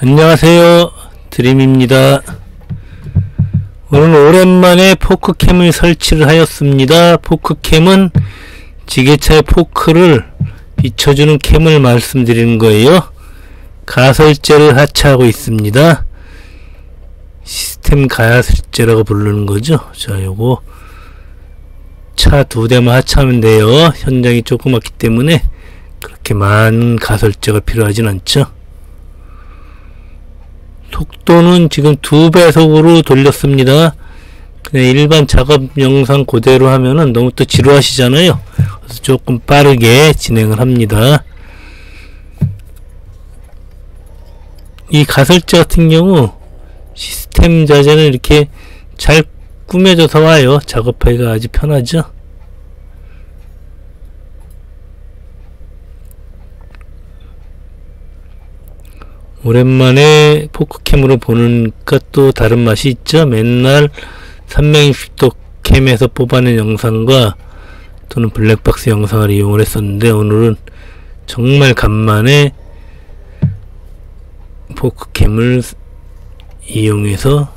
안녕하세요, 드림입니다. 오늘 오랜만에 포크캠을 설치를 하였습니다. 포크캠은 지게차의 포크를 비춰주는 캠을 말씀드리는 거예요. 가설재를 하차하고 있습니다. 시스템 가설재라고 부르는 거죠. 자, 요거 차 두 대만 하차하면 돼요. 현장이 조그맣기 때문에 그렇게 많은 가설재가 필요하진 않죠. 속도는 지금 2배속으로 돌렸습니다. 그냥 일반 작업 영상 그대로 하면은 너무 또 지루하시잖아요. 그래서 조금 빠르게 진행을 합니다. 이 가설재 같은 경우 시스템 자재는 이렇게 잘 꾸며져서 와요. 작업하기가 아주 편하죠. 오랜만에 포크캠으로 보니까 또 다른 맛이 있죠. 맨날 360도 캠에서 뽑아낸 영상과 또는 블랙박스 영상을 이용을 했었는데, 오늘은 정말 간만에 포크캠을 이용해서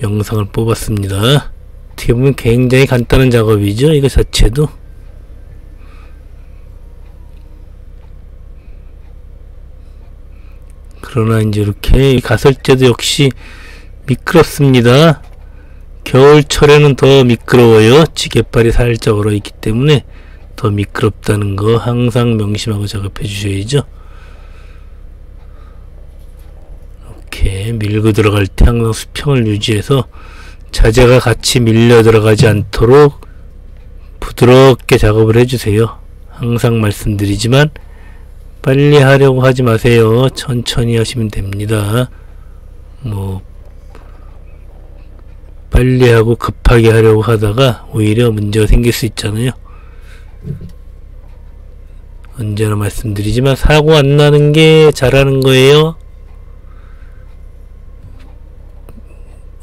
영상을 뽑았습니다. 어떻게 보면 굉장히 간단한 작업이죠, 이거 자체도. 그러나 이제 이렇게 가설재도 역시 미끄럽습니다. 겨울철에는 더 미끄러워요. 지게발이 살짝 얼어있기 때문에 더 미끄럽다는 거 항상 명심하고 작업해 주셔야죠. 이렇게 밀고 들어갈 때 항상 수평을 유지해서 자재가 같이 밀려 들어가지 않도록 부드럽게 작업을 해주세요. 항상 말씀드리지만 빨리 하려고 하지 마세요. 천천히 하시면 됩니다. 뭐 빨리 하고 급하게 하려고 하다가 오히려 문제가 생길 수 있잖아요. 언제나 말씀드리지만 사고 안 나는 게 잘하는 거예요.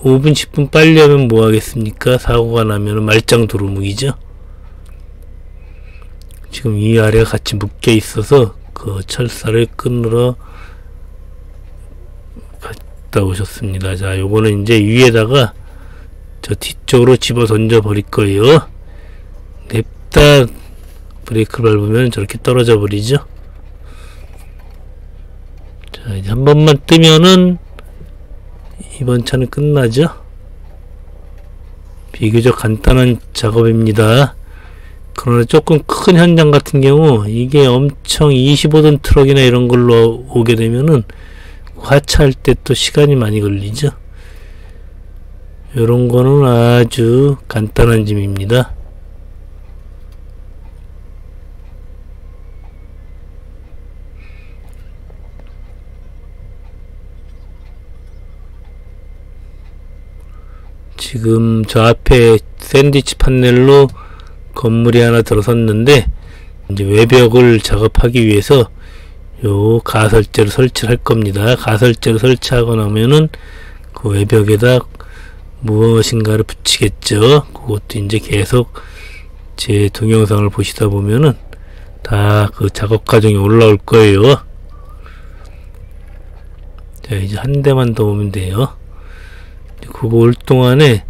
5분 10분 빨리 하면 뭐 하겠습니까? 사고가 나면 말짱 도루묵이죠. 지금 이 아래가 같이 묶여 있어서 그 철사를 끊으러 갔다 오셨습니다. 자, 요거는 이제 위에다가 저 뒤쪽으로 집어 던져 버릴 거예요. 냅다 브레이크 밟으면 저렇게 떨어져 버리죠. 자, 이제 한 번만 뜨면은 이번 차는 끝나죠. 비교적 간단한 작업입니다. 그러나 조금 큰 현장 같은 경우 이게 엄청 25톤 트럭이나 이런 걸로 오게 되면은 하차할 때 또 시간이 많이 걸리죠. 요런 거는 아주 간단한 짐입니다. 지금 저 앞에 샌드위치 판넬로 건물이 하나 들어섰는데, 이제 외벽을 작업하기 위해서 요 가설재를 설치를 할 겁니다. 가설재를 설치하고 나면은 그 외벽에다 무엇인가를 붙이겠죠. 그것도 이제 계속 제 동영상을 보시다 보면은 다 그 작업 과정이 올라올 거예요. 자, 이제 한 대만 더 오면 돼요. 그거 올 동안에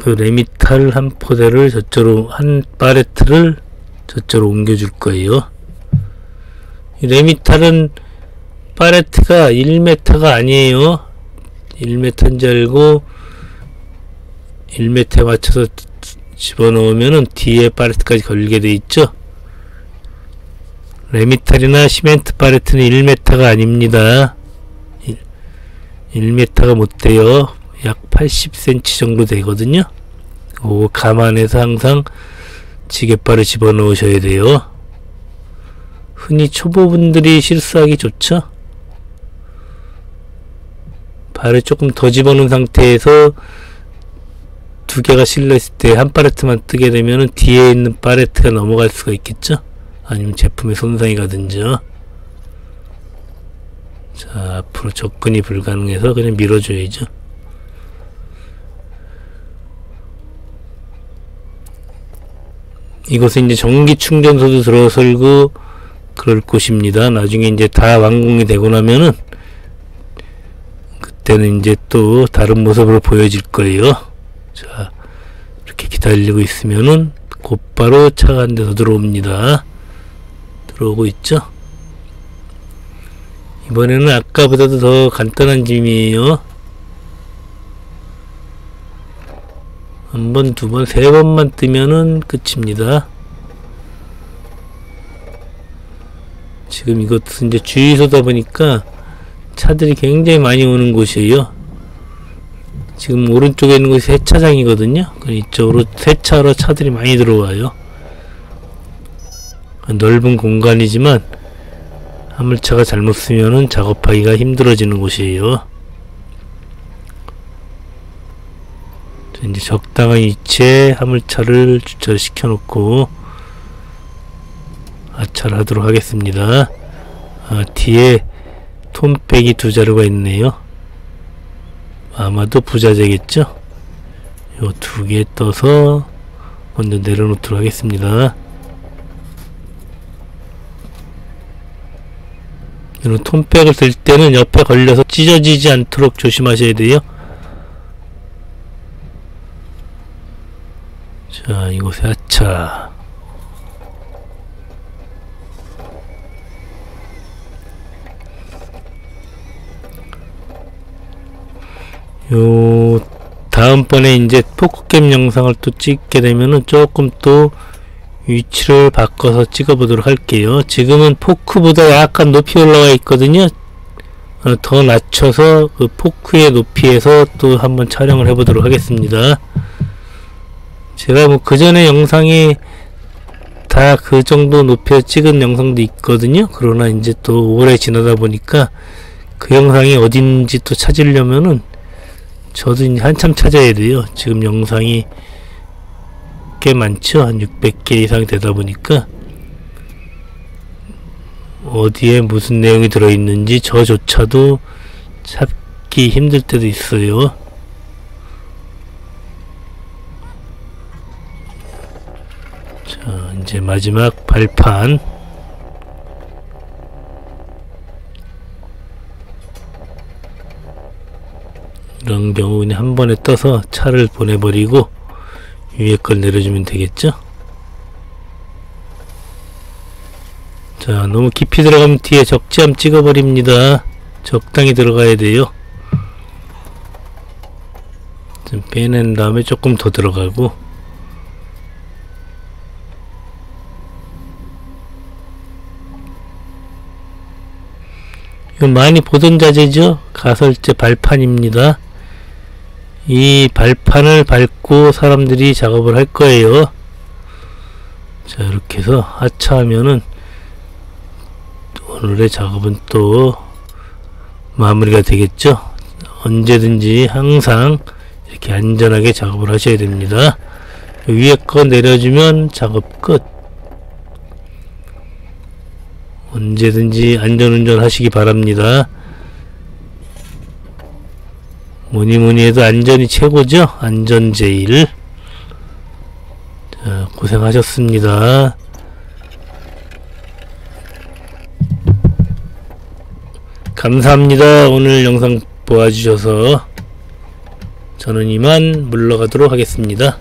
그 레미탈 한 포대를 저쪽으로, 한 팔레트를 저쪽으로 옮겨줄 거예요. 이 레미탈은 팔레트가 1m가 아니에요. 1m인 줄 알고 1m에 맞춰서 집어넣으면은 뒤에 팔레트까지 걸리게 돼 있죠. 레미탈이나 시멘트 팔레트는 1m가 아닙니다. 1m가 못돼요. 약 80cm 정도 되거든요. 그거 감안해서 항상 지게발을 집어넣으셔야 돼요. 흔히 초보분들이 실수하기 좋죠. 발을 조금 더 집어넣은 상태에서 두 개가 실려있을 때 한 팔레트만 뜨게 되면 뒤에 있는 팔레트가 넘어갈 수가 있겠죠. 아니면 제품에 손상이 가든지요. 자, 앞으로 접근이 불가능해서 그냥 밀어줘야죠. 이곳에 이제 전기 충전소도 들어설고 그럴 것입니다. 나중에 이제 다 완공이 되고 나면은 그때는 이제 또 다른 모습으로 보여질 거예요. 자, 이렇게 기다리고 있으면은 곧바로 차가 한 대서 들어옵니다. 들어오고 있죠? 이번에는 아까보다도 더 간단한 짐이에요. 한 번, 두 번, 세 번만 뜨면은 끝입니다. 지금 이것은 이제 주유소다 보니까 차들이 굉장히 많이 오는 곳이에요. 지금 오른쪽에 있는 곳이 세차장이거든요. 이쪽으로 세차로 차들이 많이 들어와요. 넓은 공간이지만 화물차가 잘못 쓰면은 작업하기가 힘들어지는 곳이에요. 이제 적당한 위치에 화물차를 주차시켜 놓고 하차를 하도록 하겠습니다. 뒤에 톤백이 두 자루가 있네요. 아마도 부자재겠죠? 요 두 개 떠서 먼저 내려놓도록 하겠습니다. 이런 톤백을 들 때는 옆에 걸려서 찢어지지 않도록 조심하셔야 돼요. 자, 이곳에 하차. 요 다음번에 이제 포크캠 영상을 또 찍게 되면은 조금 또 위치를 바꿔서 찍어 보도록 할게요. 지금은 포크보다 약간 높이 올라가 있거든요. 더 낮춰서 그 포크의 높이에서 또 한번 촬영을 해 보도록 하겠습니다. 제가 뭐 그전에 영상이 다 그 정도 높이에 찍은 영상도 있거든요. 그러나 이제 또 오래 지나다 보니까 그 영상이 어딘지 또 찾으려면은 저도 이제 한참 찾아야 돼요. 지금 영상이 꽤 많죠. 한 600개 이상 되다 보니까 어디에 무슨 내용이 들어있는지 저조차도 찾기 힘들 때도 있어요. 자, 이제 마지막 발판. 이런 경우 그냥 한 번에 떠서 차를 보내버리고 위에 걸 내려주면 되겠죠. 자, 너무 깊이 들어가면 뒤에 적재함 찍어버립니다. 적당히 들어가야 돼요. 좀 빼낸 다음에 조금 더 들어가고. 이건 많이 보던 자재죠. 가설재 발판입니다. 이 발판을 밟고 사람들이 작업을 할 거예요. 자, 이렇게 해서 하차하면은 오늘의 작업은 또 마무리가 되겠죠. 언제든지 항상 이렇게 안전하게 작업을 하셔야 됩니다. 위에 거 내려주면 작업 끝. 언제든지 안전운전 하시기 바랍니다. 뭐니뭐니 해도 안전이 최고죠. 안전 제일. 자, 고생하셨습니다. 감사합니다. 오늘 영상 보아주셔서. 저는 이만 물러가도록 하겠습니다.